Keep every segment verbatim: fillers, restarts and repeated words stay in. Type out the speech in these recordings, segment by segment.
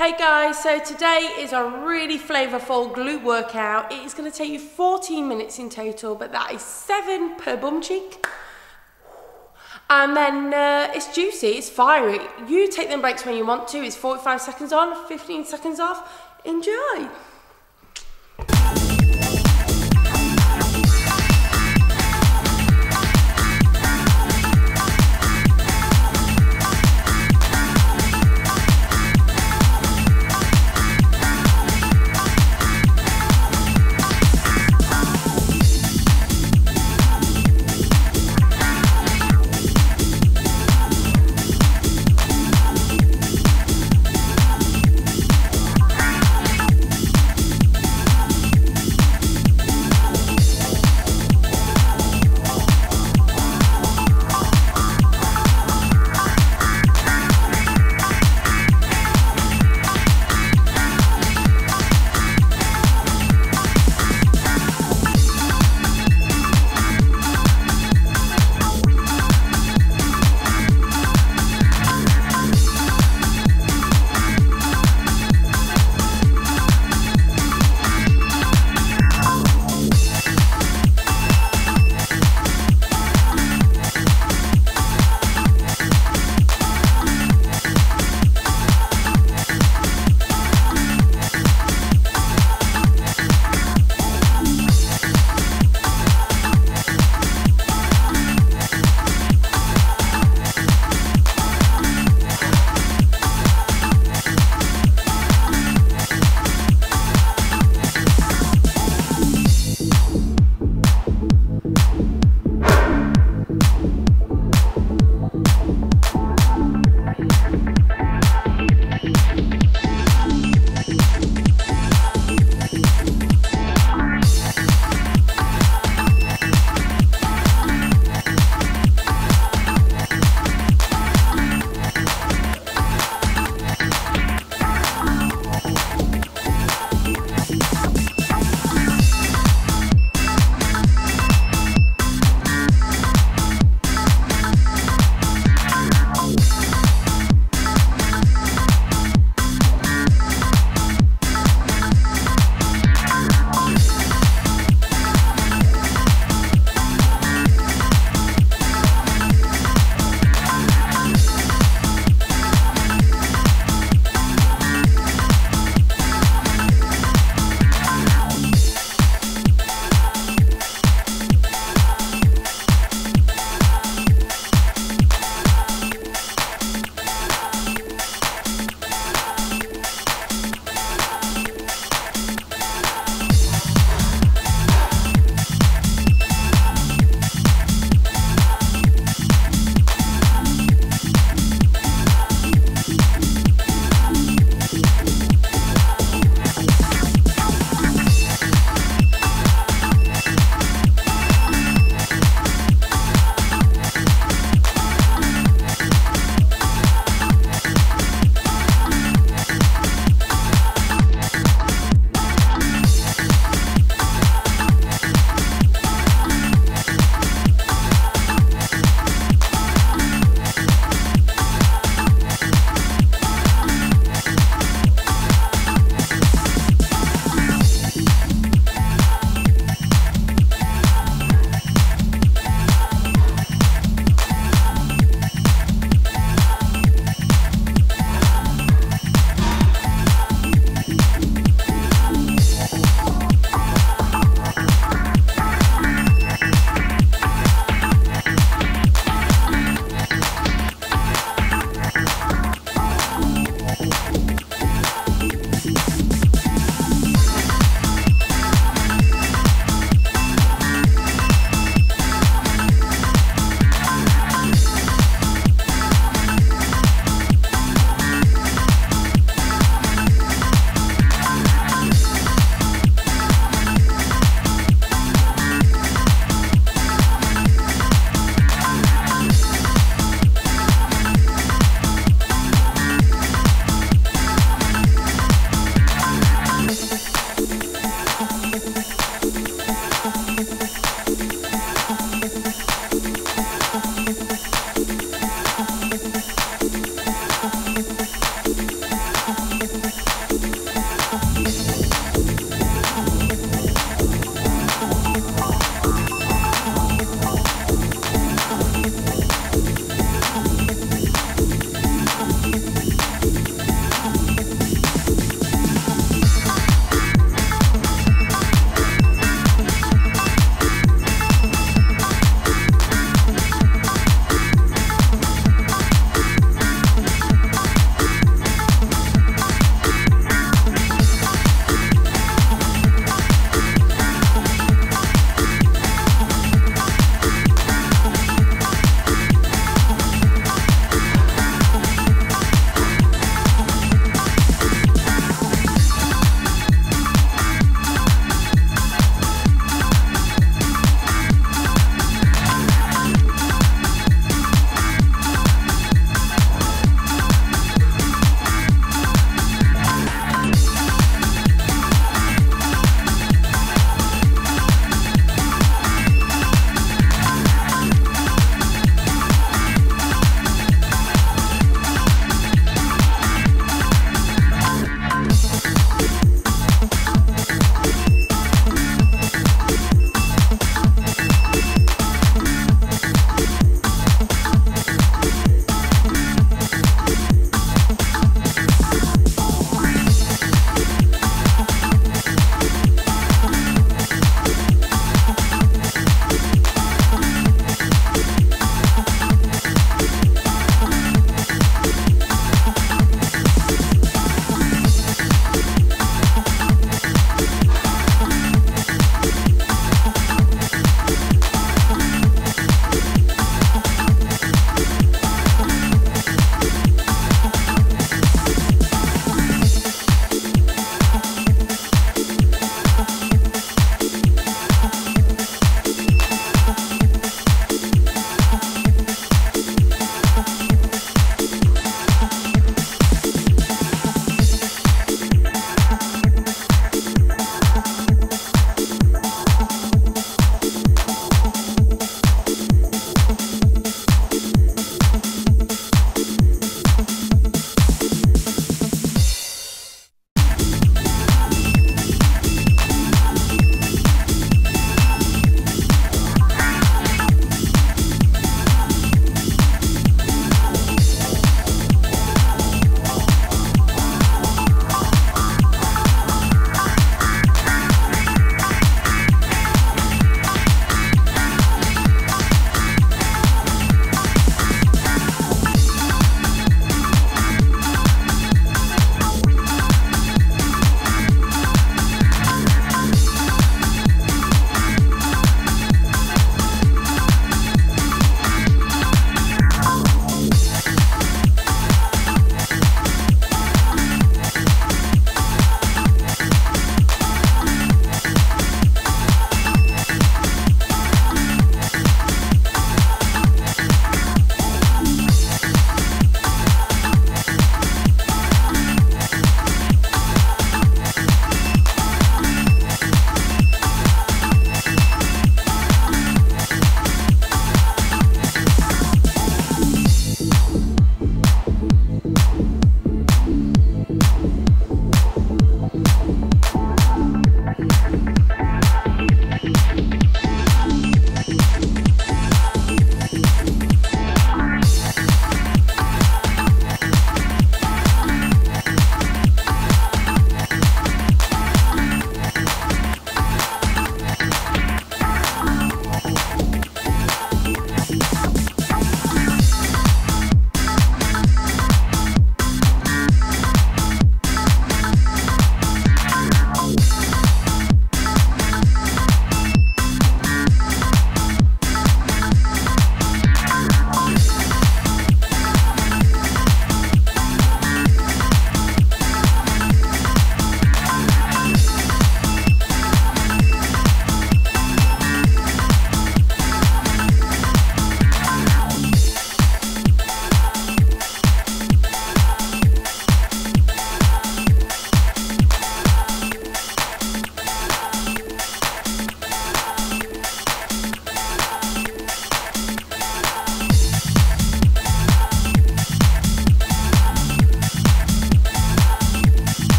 Hey guys, so today is a really flavourful glute workout. It is going to take you fourteen minutes in total, but that is seven per bum cheek. And then uh, it's juicy, it's fiery. You take them breaks when you want to. It's forty-five seconds on, fifteen seconds off. Enjoy.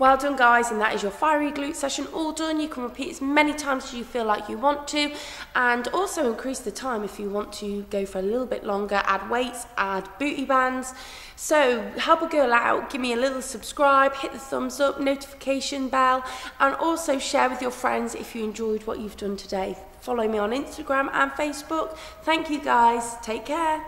Well done guys, and that is your fiery glute session all done. You can repeat as many times as you feel like you want to, and also increase the time if you want to go for a little bit longer, add weights, add booty bands. So help a girl out, give me a little subscribe, hit the thumbs up, notification bell, and also share with your friends if you enjoyed what you've done today. Follow me on Instagram and Facebook. Thank you guys, take care.